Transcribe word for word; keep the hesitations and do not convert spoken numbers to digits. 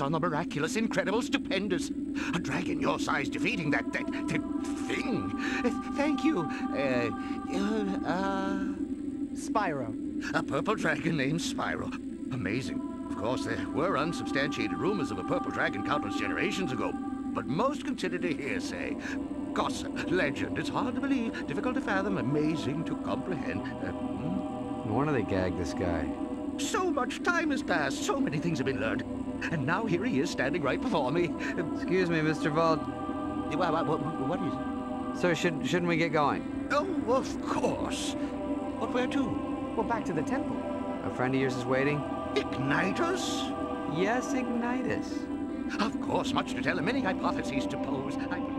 On the miraculous, incredible, stupendous. A dragon your size defeating that that, that thing. Thank you. Uh, uh, uh... Spyro. A purple dragon named Spyro. Amazing. Of course, there were unsubstantiated rumors of a purple dragon countless generations ago, but most considered a hearsay. Gossip, legend. It's hard to believe, difficult to fathom, amazing to comprehend. Uh, hmm? No wonder they gagged this guy. So much time has passed. So many things have been learned. And now here he is, standing right before me. Excuse me, Mister Vault. What, what, what is it? Sir, should, shouldn't we get going? Oh, of course. But where to? Well, back to the temple. A friend of yours is waiting. Ignitus? Yes, Ignitus. Of course, much to tell and many hypotheses to pose. I...